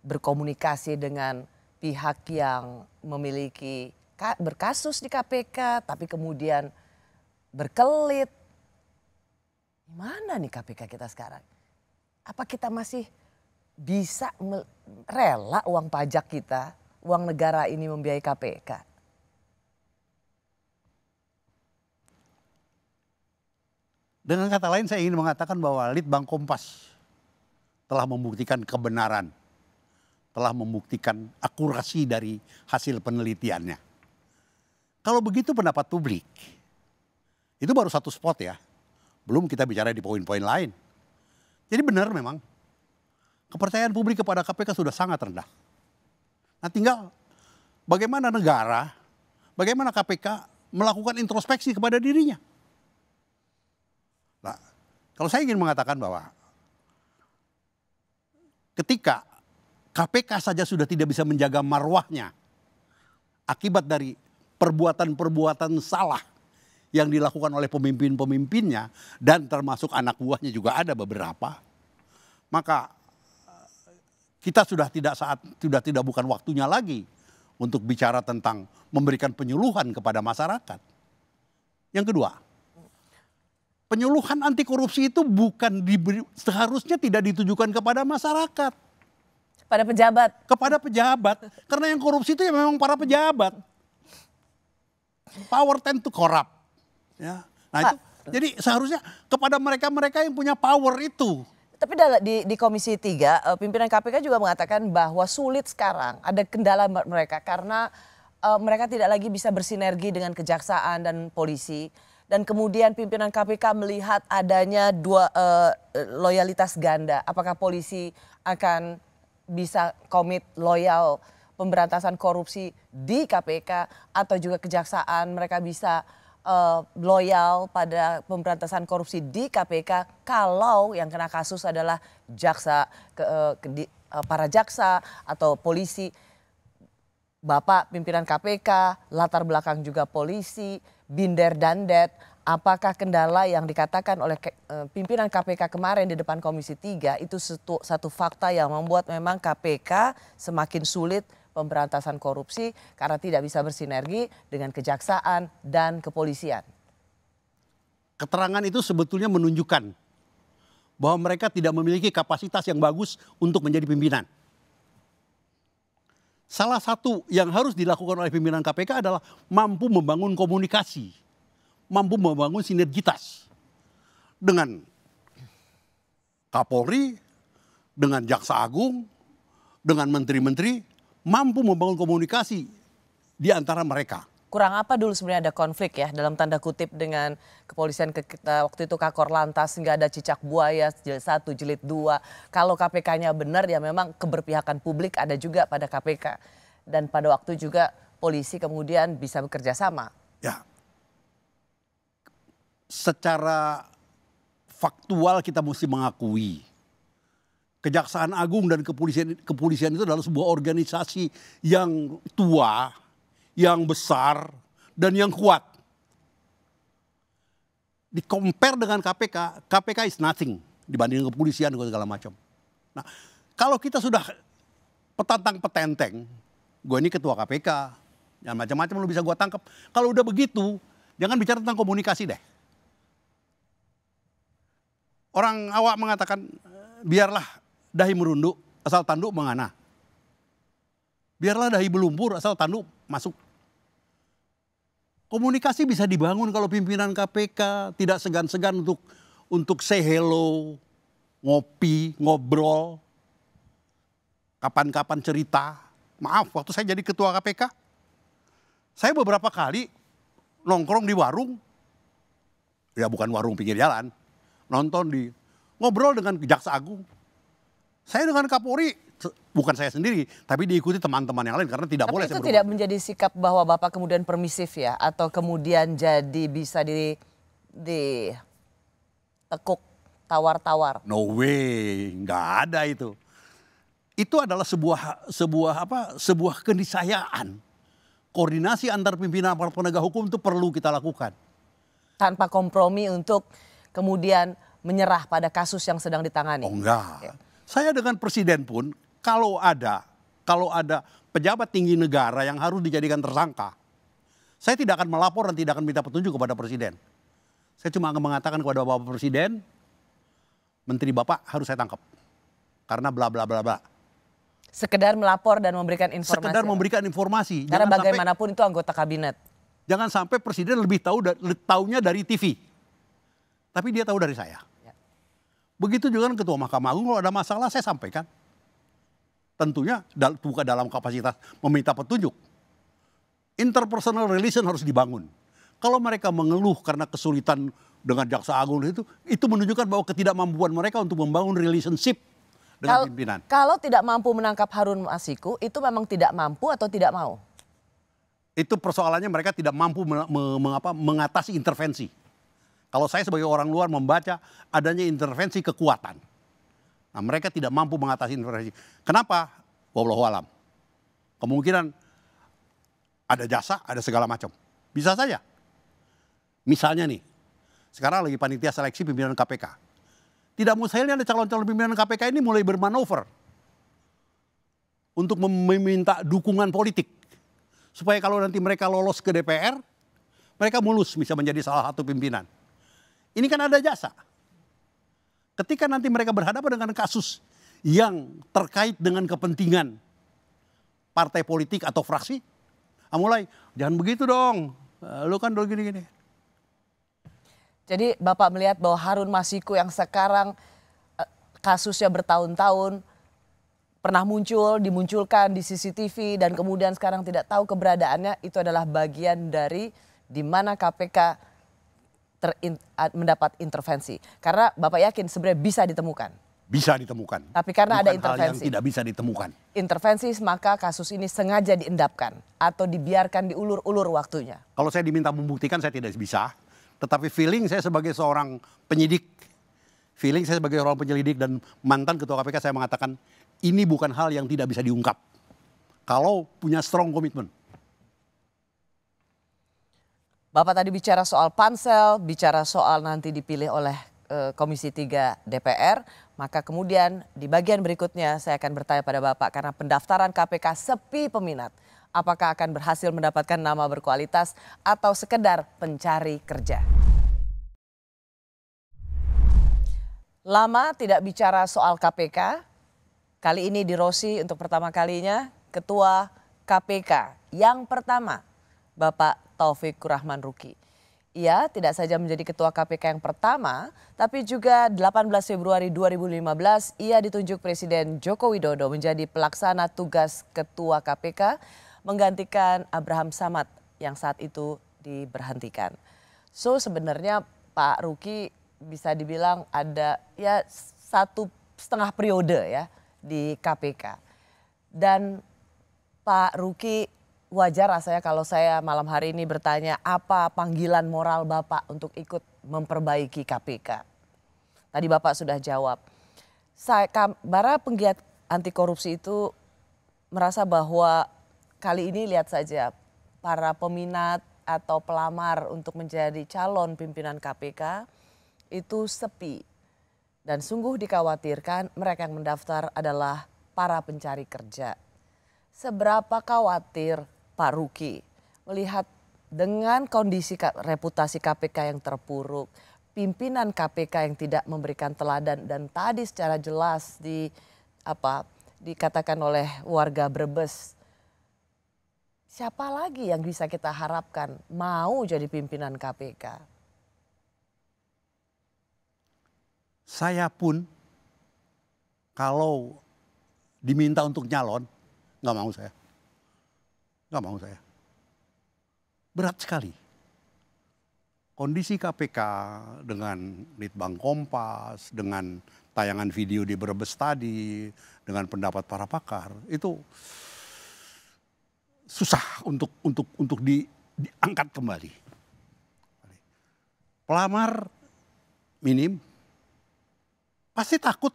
berkomunikasi dengan pihak yang memiliki berkasus di KPK tapi kemudian berkelit. Gimana nih KPK kita sekarang? Apa kita masih bisa rela uang pajak kita, uang negara ini membiayai KPK? Dengan kata lain saya ingin mengatakan bahwa Litbang Kompas telah membuktikan kebenaran, telah membuktikan akurasi dari hasil penelitiannya. Kalau begitu pendapat publik, itu baru satu spot ya, belum kita bicara di poin-poin lain. Jadi benar memang, kepercayaan publik kepada KPK sudah sangat rendah. Nah tinggal bagaimana negara, bagaimana KPK melakukan introspeksi kepada dirinya. Nah, kalau saya ingin mengatakan bahwa ketika KPK saja sudah tidak bisa menjaga marwahnya akibat dari perbuatan-perbuatan salah yang dilakukan oleh pemimpin-pemimpinnya dan termasuk anak buahnya juga ada beberapa, maka kita sudah bukan waktunya lagi untuk bicara tentang memberikan penyuluhan kepada masyarakat. Yang kedua, penyuluhan anti korupsi itu bukan seharusnya tidak ditujukan kepada masyarakat. Kepada pejabat. Kepada pejabat, karena yang korupsi itu ya memang para pejabat. Power tend to corrupt. Ya. Nah itu, jadi seharusnya kepada mereka-mereka yang punya power itu. Tapi di Komisi 3 pimpinan KPK juga mengatakan bahwa sulit sekarang, ada kendala mereka karena mereka tidak lagi bisa bersinergi dengan kejaksaan dan polisi. Dan kemudian pimpinan KPK melihat adanya dua loyalitas ganda. Apakah polisi akan bisa komit loyal pemberantasan korupsi di KPK atau juga kejaksaan mereka bisa loyal pada pemberantasan korupsi di KPK kalau yang kena kasus adalah jaksa, para jaksa atau polisi. Bapak pimpinan KPK, latar belakang juga polisi, binder dandet. Apakah kendala yang dikatakan oleh pimpinan KPK kemarin di depan Komisi 3 itu satu fakta yang membuat memang KPK semakin sulit pemberantasan korupsi karena tidak bisa bersinergi dengan kejaksaan dan kepolisian? keterangan itu sebetulnya menunjukkan bahwa mereka tidak memiliki kapasitas yang bagus untuk menjadi pimpinan. Salah satu yang harus dilakukan oleh pimpinan KPK adalah mampu membangun komunikasi, mampu membangun sinergitas dengan Kapolri, dengan Jaksa Agung, dengan menteri-menteri, mampu membangun komunikasi di antara mereka. Kurang apa dulu sebenarnya ada konflik ya dalam tanda kutip dengan kepolisian waktu itu Kakor Lantas hingga ada cicak buaya jilid 1, jilid 2. Kalau KPK-nya benar ya memang keberpihakan publik ada juga pada KPK. Dan pada waktu juga polisi kemudian bisa bekerja sama. Ya. Secara faktual kita mesti mengakui Kejaksaan Agung dan kepolisian itu adalah sebuah organisasi yang tua, yang besar dan yang kuat. Di-compare dengan KPK, KPK is nothing dibanding kepolisian dan segala macam. Nah, kalau kita sudah petantang-petenteng, gue ini ketua KPK, yang macam-macam lu bisa gue tangkap. Kalau udah begitu, jangan bicara tentang komunikasi deh. Orang awak mengatakan, biarlah dahi merunduk asal tanduk mengana. Biarlah dahi berlumpur asal tanduk masuk. Komunikasi bisa dibangun kalau pimpinan KPK tidak segan-segan untuk say hello, ngopi, ngobrol, kapan-kapan cerita. Maaf, waktu saya jadi ketua KPK, saya beberapa kali nongkrong di warung, ya bukan warung pinggir jalan, nonton di, ngobrol dengan Jaksa Agung. Saya dengan Kapolri, bukan saya sendiri, tapi diikuti teman-teman yang lain karena tidak boleh. Tapi itu tidak menjadi sikap bahwa Bapak kemudian permisif ya? Atau kemudian jadi bisa ditekuk, tawar-tawar? No way, nggak ada itu. Itu adalah sebuah keniscayaan. Koordinasi antar pimpinan aparat penegak hukum itu perlu kita lakukan. Tanpa kompromi untuk kemudian menyerah pada kasus yang sedang ditangani? Oh enggak. Ya. Saya dengan presiden pun kalau ada pejabat tinggi negara yang harus dijadikan tersangka, saya tidak akan melapor dan tidak akan minta petunjuk kepada presiden. Saya cuma akan mengatakan kepada Bapak Presiden, menteri Bapak harus saya tangkap karena bla bla bla bla. Sekedar melapor dan memberikan informasi. Sekedar memberikan informasi. Karena jangan bagaimanapun sampai, itu anggota kabinet. Jangan sampai presiden lebih tahunya dari TV, tapi dia tahu dari saya. Begitu juga dengan Ketua Mahkamah Agung, kalau ada masalah saya sampaikan. Tentunya bukan dalam kapasitas meminta petunjuk. Interpersonal relation harus dibangun. Kalau mereka mengeluh karena kesulitan dengan Jaksa Agung itu menunjukkan bahwa ketidakmampuan mereka untuk membangun relationship dengan pimpinan. Kalau tidak mampu menangkap Harun Masiku, itu memang tidak mampu atau tidak mau? Itu persoalannya mereka tidak mampu mengatasi intervensi. Kalau saya sebagai orang luar membaca adanya intervensi kekuatan. Nah, mereka tidak mampu mengatasi intervensi. Kenapa? Wallahu alam. Kemungkinan ada jasa, ada segala macam. Bisa saja. Misalnya nih, sekarang lagi panitia seleksi pimpinan KPK. Tidak mustahil ada calon-calon pimpinan KPK ini mulai bermanuver untuk meminta dukungan politik. Supaya kalau nanti mereka lolos ke DPR, mereka mulus bisa menjadi salah satu pimpinan. Ini kan ada jasa. Ketika nanti mereka berhadapan dengan kasus yang terkait dengan kepentingan partai politik atau fraksi, mulai jangan begitu dong, lu kan dulu gini-gini. Jadi Bapak melihat bahwa Harun Masiku yang sekarang kasusnya bertahun-tahun pernah muncul, dimunculkan di CCTV dan kemudian sekarang tidak tahu keberadaannya, itu adalah bagian dari di mana KPK mendapat intervensi. Karena Bapak yakin sebenarnya bisa ditemukan. Bisa ditemukan. Tapi karena bukan ada intervensi. Hal yang tidak bisa ditemukan. Intervensi maka kasus ini sengaja diendapkan atau dibiarkan diulur-ulur waktunya. Kalau saya diminta membuktikan saya tidak bisa. Tetapi feeling saya sebagai seorang penyidik. Feeling saya sebagai seorang penyelidik dan mantan ketua KPK saya mengatakan ini bukan hal yang tidak bisa diungkap. Kalau punya strong commitment. Bapak tadi bicara soal Pansel, bicara soal nanti dipilih oleh Komisi 3 DPR. Maka kemudian di bagian berikutnya saya akan bertanya pada Bapak karena pendaftaran KPK sepi peminat. Apakah akan berhasil mendapatkan nama berkualitas atau sekedar pencari kerja? Lama tidak bicara soal KPK, kali ini di Rosi untuk pertama kalinya Ketua KPK yang pertama, Bapak Taufiequrahman Ruki. Ia tidak saja menjadi Ketua KPK yang pertama, tapi juga 18 Februari 2015 ia ditunjuk Presiden Joko Widodo menjadi pelaksana tugas Ketua KPK menggantikan Abraham Samad yang saat itu diberhentikan. So sebenarnya Pak Ruki bisa dibilang ada ya 1,5 periode ya di KPK. Dan Pak Ruki, wajar rasanya kalau saya malam hari ini bertanya apa panggilan moral Bapak untuk ikut memperbaiki KPK. Tadi Bapak sudah jawab. Para penggiat anti korupsi itu merasa bahwa kali ini lihat saja para peminat atau pelamar untuk menjadi calon pimpinan KPK itu sepi. Dan sungguh dikhawatirkan mereka yang mendaftar adalah para pencari kerja. Seberapa khawatir Pak Ruki melihat dengan kondisi reputasi KPK yang terpuruk, pimpinan KPK yang tidak memberikan teladan, dan tadi secara jelas dikatakan oleh warga Brebes, siapa lagi yang bisa kita harapkan mau jadi pimpinan KPK? Saya pun kalau diminta untuk nyalon, nggak mau saya. Nggak mau saya. Berat sekali. Kondisi KPK dengan Litbang Kompas, dengan tayangan video di Brebes tadi, dengan pendapat para pakar, itu susah untuk diangkat kembali. Pelamar minim, pasti takut.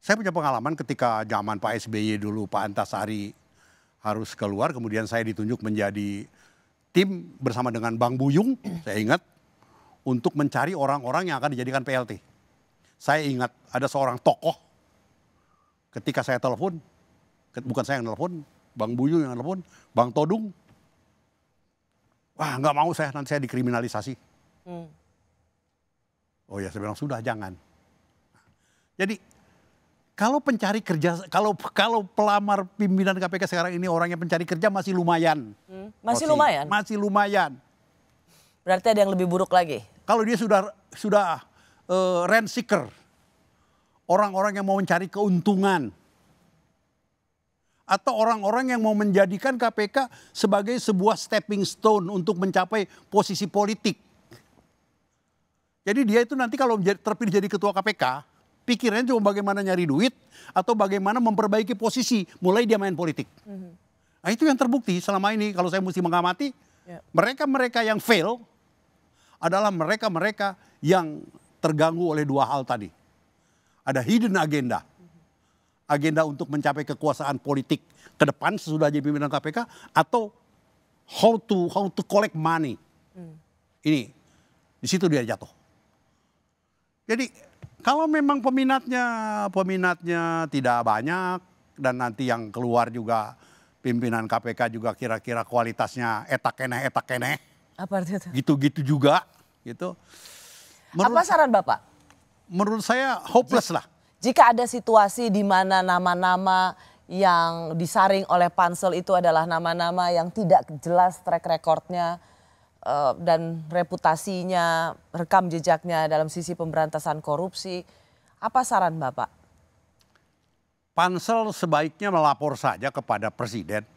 Saya punya pengalaman ketika zaman Pak SBY dulu, Pak Antasari harus keluar, kemudian saya ditunjuk menjadi tim bersama dengan Bang Buyung, saya ingat, untuk mencari orang-orang yang akan dijadikan PLT. Saya ingat ada seorang tokoh, ketika saya telepon, bukan saya yang telepon, Bang Buyung yang telepon, Bang Todung, wah nggak mau saya, nanti saya dikriminalisasi. Oh ya, saya bilang sudah, jangan. Jadi kalau pencari kerja, kalau pelamar pimpinan KPK sekarang ini orangnya pencari kerja masih lumayan. Masih lumayan? Masih lumayan. Berarti ada yang lebih buruk lagi? Kalau dia sudah rent seeker, orang-orang yang mau mencari keuntungan, atau orang-orang yang mau menjadikan KPK sebagai sebuah stepping stone untuk mencapai posisi politik. Jadi dia itu nanti kalau terpilih jadi ketua KPK, pikirannya cuma bagaimana nyari duit atau bagaimana memperbaiki posisi, mulai dia main politik. Nah itu yang terbukti selama ini kalau saya mesti mengamati, mereka-mereka yang fail adalah mereka-mereka yang terganggu oleh dua hal tadi. Ada hidden agenda. Agenda untuk mencapai kekuasaan politik ke depan sesudah jadi pimpinan KPK, atau how to collect money. Ini, di situ dia jatuh. Jadi kalau memang peminatnya tidak banyak, dan nanti yang keluar juga pimpinan KPK juga kira-kira kualitasnya etak-eneh. Apa itu? Gitu-gitu juga, gitu. Apa saran Bapak? Menurut saya hopeless lah. Jika ada situasi di mana nama-nama yang disaring oleh Pansel itu adalah nama-nama yang tidak jelas track recordnya, dan reputasinya, rekam jejaknya dalam sisi pemberantasan korupsi. Apa saran Bapak? Pansel sebaiknya melapor saja kepada Presiden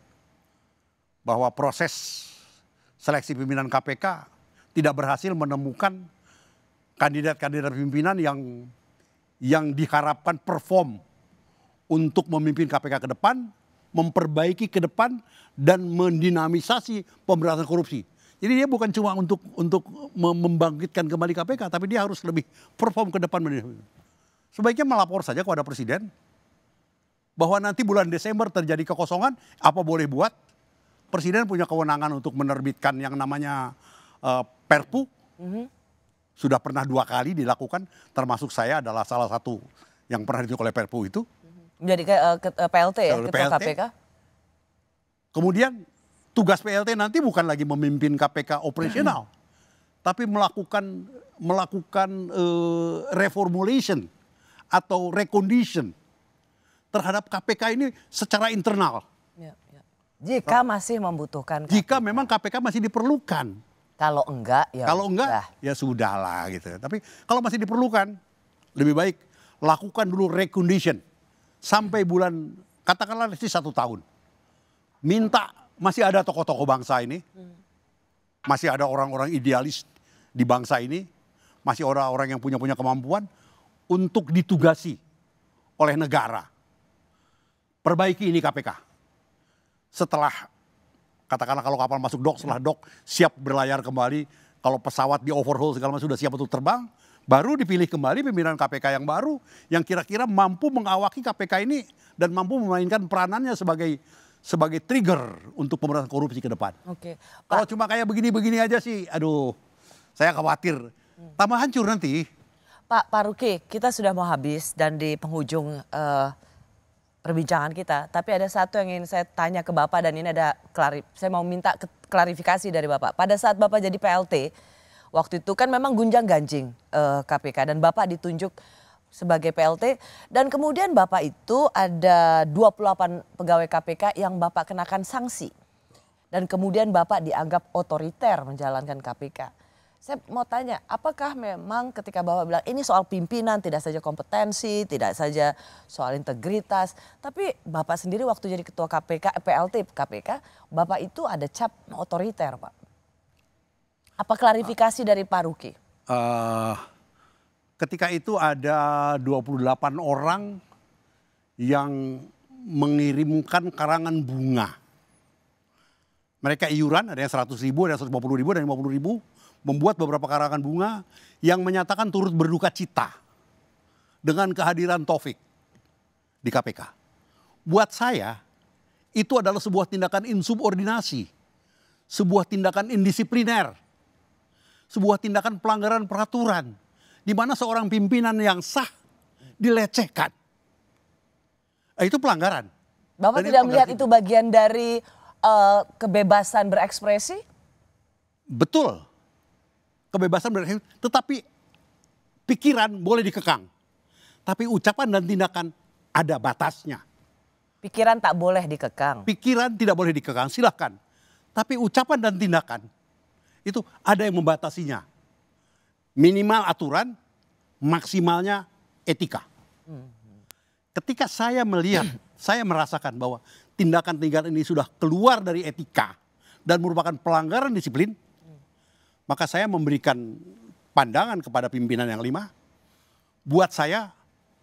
bahwa proses seleksi pimpinan KPK tidak berhasil menemukan kandidat-kandidat pimpinan yang diharapkan perform untuk memimpin KPK ke depan, memperbaiki ke depan, dan mendinamisasi pemberantasan korupsi. Jadi dia bukan cuma untuk membangkitkan kembali KPK, tapi dia harus lebih perform ke depan. Sebaiknya melapor saja kepada Presiden bahwa nanti bulan Desember terjadi kekosongan, apa boleh buat. Presiden punya kewenangan untuk menerbitkan yang namanya Perpu. Sudah pernah 2 kali dilakukan, termasuk saya adalah salah satu yang pernah ditunjuk oleh Perpu itu. Menjadi PLT ya, Ketua KPK. Kemudian tugas PLT nanti bukan lagi memimpin KPK operasional, tapi melakukan reformulation atau recondition terhadap KPK ini secara internal. Ya, ya. Jika masih membutuhkan KPK. Jika memang KPK masih diperlukan. Kalau enggak ya ya sudahlah gitu. Tapi kalau masih diperlukan lebih baik lakukan dulu recondition sampai bulan katakanlah sih 1 tahun. Minta masih ada tokoh-tokoh bangsa ini. Masih ada orang-orang idealis di bangsa ini, masih orang-orang yang punya kemampuan untuk ditugasi oleh negara. Perbaiki ini KPK. Setelah, katakanlah kalau kapal masuk dok, setelah dok siap berlayar kembali, kalau pesawat di overhaul segala macam sudah siap untuk terbang, baru dipilih kembali pimpinan KPK yang baru, yang kira-kira mampu mengawaki KPK ini dan mampu memainkan peranannya sebagai trigger untuk pemberantasan korupsi ke depan. Oke. Kalau cuma kayak begini-begini aja sih, aduh saya khawatir, tambah hancur nanti. Pak Ruki, kita sudah mau habis dan di penghujung perbincangan kita, tapi ada satu yang ingin saya tanya ke Bapak dan ini ada saya mau minta klarifikasi dari Bapak. Pada saat Bapak jadi PLT, waktu itu kan memang gunjang-ganjing KPK dan Bapak ditunjuk sebagai PLT dan kemudian Bapak itu ada 28 pegawai KPK yang Bapak kenakan sanksi dan kemudian Bapak dianggap otoriter menjalankan KPK. Saya mau tanya, apakah memang ketika Bapak bilang ini soal pimpinan, tidak saja kompetensi, tidak saja soal integritas, tapi Bapak sendiri waktu jadi ketua KPK, PLT KPK, Bapak itu ada cap otoriter, Pak. Apa klarifikasi dari Pak Ruki? Ketika itu ada 28 orang yang mengirimkan karangan bunga. Mereka iuran, ada yang 100.000, ada yang 150.000, ada yang 50.000. Membuat beberapa karangan bunga yang menyatakan turut berduka cita dengan kehadiran Taufik di KPK. Buat saya, itu adalah sebuah tindakan insubordinasi, sebuah tindakan indisipliner, sebuah tindakan pelanggaran peraturan, di mana seorang pimpinan yang sah dilecehkan. Itu pelanggaran. Bapak tidak melihat itu bagian dari kebebasan berekspresi? Betul. Kebebasan berekspresi, tetapi pikiran boleh dikekang. Tapi ucapan dan tindakan ada batasnya. Pikiran tak boleh dikekang. Pikiran tidak boleh dikekang, silahkan. Tapi ucapan dan tindakan itu ada yang membatasinya. Minimal aturan, maksimalnya etika. Ketika saya melihat, saya merasakan bahwa tindakan-tindakan ini sudah keluar dari etika dan merupakan pelanggaran disiplin, maka saya memberikan pandangan kepada pimpinan yang 5. Buat saya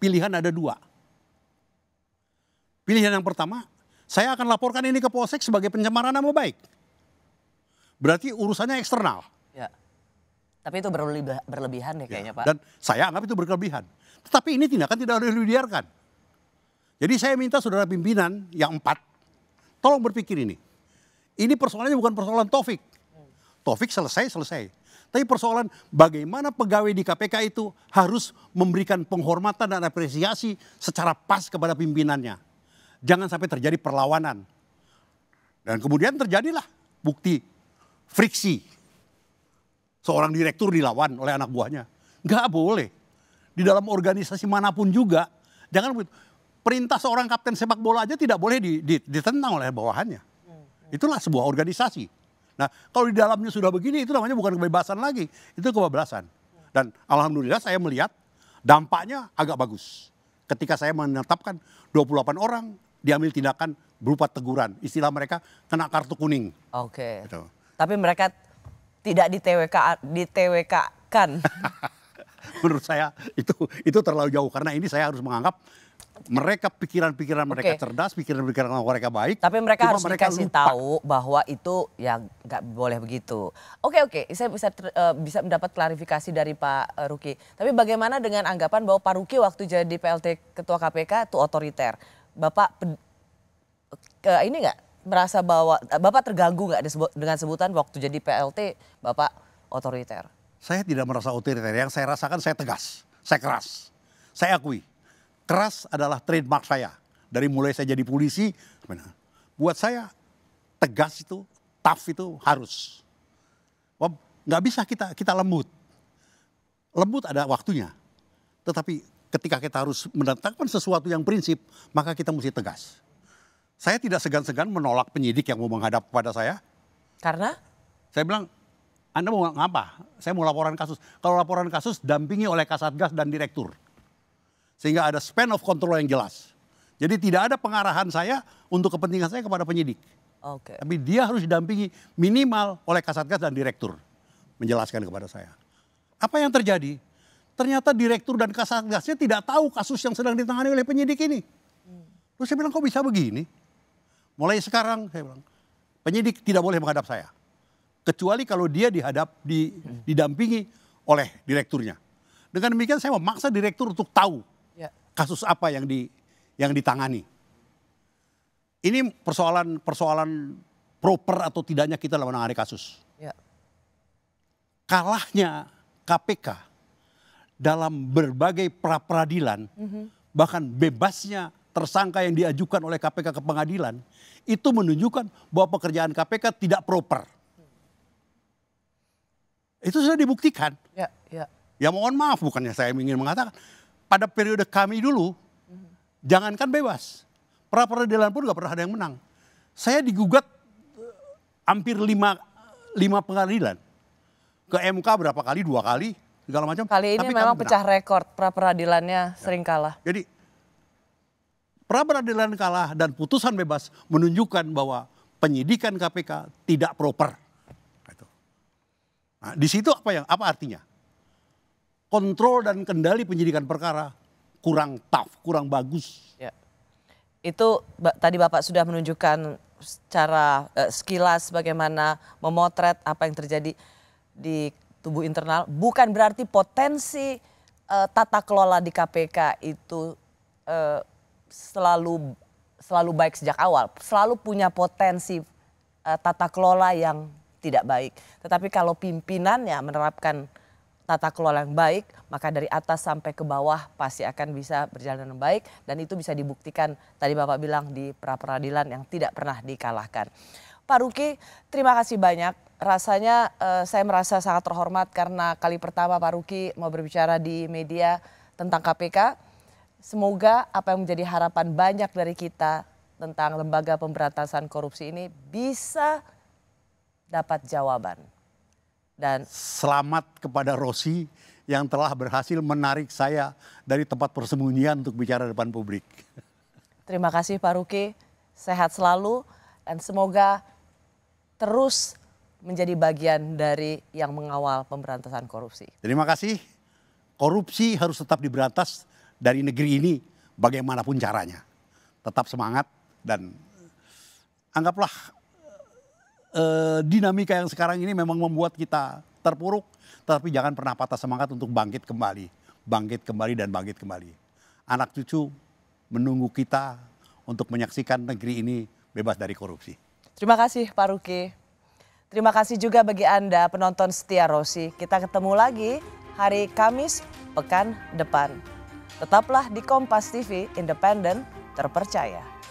pilihan ada 2. Pilihan yang pertama, saya akan laporkan ini ke Polsek sebagai pencemaran nama baik. Berarti urusannya eksternal. Ya. Tapi itu berlebihan deh kayaknya, Pak. Dan saya anggap itu berlebihan. Tetapi ini tindakan tidak boleh dibiarkan. Jadi saya minta saudara pimpinan yang 4, tolong berpikir ini. Ini persoalannya bukan persoalan Taufik. Taufik selesai. Tapi persoalan bagaimana pegawai di KPK itu harus memberikan penghormatan dan apresiasi secara pas kepada pimpinannya. Jangan sampai terjadi perlawanan. Dan kemudian terjadilah bukti friksi. Seorang direktur dilawan oleh anak buahnya. Nggak boleh. Di dalam organisasi manapun juga. Jangan perintah seorang kapten sepak bola aja tidak boleh ditentang oleh bawahannya. Itulah sebuah organisasi. Nah, kalau di dalamnya sudah begini, itu namanya bukan kebebasan lagi, itu kebablasan. Dan alhamdulillah saya melihat dampaknya agak bagus. Ketika saya menetapkan 28 orang, diambil tindakan berupa teguran. Istilah mereka kena kartu kuning. Oke. Gitu. Tapi mereka tidak di TWK-kan. Menurut saya itu terlalu jauh karena ini saya harus menganggap mereka pikiran-pikiran mereka cerdas, pikiran-pikiran mereka baik. Tapi mereka harus dikasih tahu bahwa itu ya nggak boleh begitu. Oke, saya bisa mendapat klarifikasi dari Pak Ruki. Tapi bagaimana dengan anggapan bahwa Pak Ruki waktu jadi PLT Ketua KPK itu otoriter? Bapak ini nggak merasa bahwa Bapak terganggu nggak dengan sebutan waktu jadi PLT Bapak otoriter? Saya tidak merasa otoriter, yang saya rasakan saya tegas, saya keras, saya akui. Keras adalah trademark saya, dari mulai saya jadi polisi, buat saya tegas itu, tough itu harus. Nggak bisa kita lembut. Lembut ada waktunya. Tetapi ketika kita harus mendatangkan sesuatu yang prinsip, maka kita mesti tegas. Saya tidak segan-segan menolak penyidik yang mau menghadap kepada saya. Karena? Saya bilang, Anda mau ngapa? Saya mau laporan kasus. Kalau laporan kasus, dampingi oleh Kasatgas dan Direktur. Sehingga ada span of control yang jelas. Jadi tidak ada pengarahan saya untuk kepentingan saya kepada penyidik. Okay. Tapi dia harus didampingi minimal oleh Kasatgas dan Direktur. Menjelaskan kepada saya. Apa yang terjadi? Ternyata direktur dan kasatgasnya tidak tahu kasus yang sedang ditangani oleh penyidik ini. Terus saya bilang, kok bisa begini? Mulai sekarang, saya bilang, penyidik tidak boleh menghadap saya. Kecuali kalau dia didampingi oleh direkturnya. Dengan demikian saya memaksa direktur untuk tahu kasus apa yang ditangani. Ini persoalan proper atau tidaknya kita dalam menangani kasus. Ya. Kalahnya KPK dalam berbagai pra-peradilan, bahkan bebasnya tersangka yang diajukan oleh KPK ke pengadilan, itu menunjukkan bahwa pekerjaan KPK tidak proper. Itu sudah dibuktikan. Ya mohon maaf, bukannya saya ingin mengatakan. Pada periode kami dulu, jangankan bebas. Pra-peradilan pun gak pernah ada yang menang. Saya digugat hampir lima pengadilan. Ke MK berapa kali, 2 kali. Segala macam. Kali ini memang pecah rekor, pra-peradilannya sering kalah. Jadi pra-peradilan kalah dan putusan bebas menunjukkan bahwa penyidikan KPK tidak proper. Nah, di situ apa artinya? Kontrol dan kendali penyidikan perkara kurang tough, kurang bagus. Ya. Itu tadi Bapak sudah menunjukkan secara sekilas bagaimana memotret apa yang terjadi di tubuh internal, bukan berarti potensi tata kelola di KPK itu selalu baik sejak awal. Selalu punya potensi tata kelola yang tidak baik. Tetapi kalau pimpinannya menerapkan tata kelola yang baik, maka dari atas sampai ke bawah pasti akan bisa berjalan dengan baik. Dan itu bisa dibuktikan tadi Bapak bilang di pra-peradilan yang tidak pernah dikalahkan. Pak Ruki, terima kasih banyak. Rasanya saya merasa sangat terhormat karena kali pertama Pak Ruki mau berbicara di media tentang KPK. Semoga apa yang menjadi harapan banyak dari kita tentang lembaga pemberantasan korupsi ini bisa dapat jawaban. Dan selamat kepada Rosi yang telah berhasil menarik saya dari tempat persembunyian untuk bicara depan publik. Terima kasih Pak Ruki, sehat selalu dan semoga terus menjadi bagian dari yang mengawal pemberantasan korupsi. Terima kasih. Korupsi harus tetap diberantas dari negeri ini bagaimanapun caranya. Tetap semangat dan anggaplah dinamika yang sekarang ini memang membuat kita terpuruk. Tetapi jangan pernah patah semangat untuk bangkit kembali. Bangkit kembali dan bangkit kembali. Anak cucu menunggu kita untuk menyaksikan negeri ini bebas dari korupsi. Terima kasih Pak Ruki. Terima kasih juga bagi Anda penonton setia Rosi. Kita ketemu lagi hari Kamis pekan depan. Tetaplah di Kompas TV, independen, terpercaya.